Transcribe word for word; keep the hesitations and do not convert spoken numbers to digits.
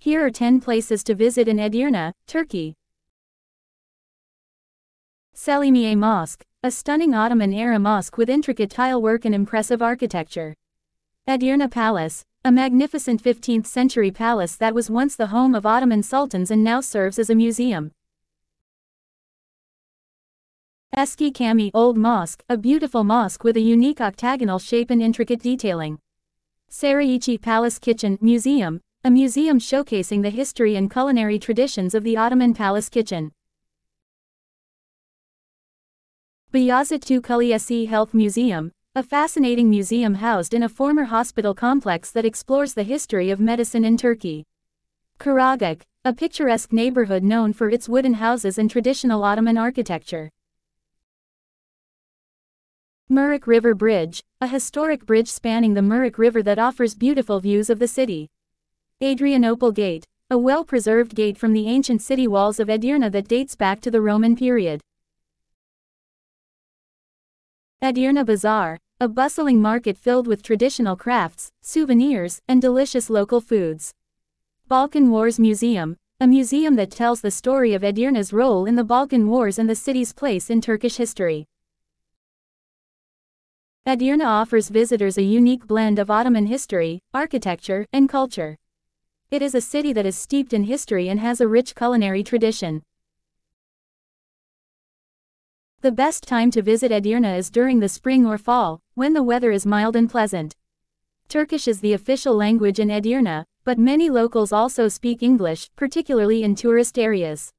Here are ten places to visit in Edirne, Turkey. Selimiye Mosque, a stunning Ottoman-era mosque with intricate tile work and impressive architecture. Edirne Palace, a magnificent fifteenth century palace that was once the home of Ottoman sultans and now serves as a museum. Eski Camii Old Mosque, a beautiful mosque with a unique octagonal shape and intricate detailing. Sarayici Palace Kitchen Museum, a museum showcasing the history and culinary traditions of the Ottoman Palace Kitchen. Beyazıt the second Külliyesi Health Museum, a fascinating museum housed in a former hospital complex that explores the history of medicine in Turkey. Karagöz, a picturesque neighborhood known for its wooden houses and traditional Ottoman architecture. Meriç River Bridge, a historic bridge spanning the Meriç River that offers beautiful views of the city. Adrianople Gate, a well-preserved gate from the ancient city walls of Edirne that dates back to the Roman period. Edirne Bazaar, a bustling market filled with traditional crafts, souvenirs, and delicious local foods. Balkan Wars Museum, a museum that tells the story of Edirne's role in the Balkan Wars and the city's place in Turkish history. Edirne offers visitors a unique blend of Ottoman history, architecture, and culture. It is a city that is steeped in history and has a rich culinary tradition. The best time to visit Edirne is during the spring or fall, when the weather is mild and pleasant. Turkish is the official language in Edirne, but many locals also speak English, particularly in tourist areas.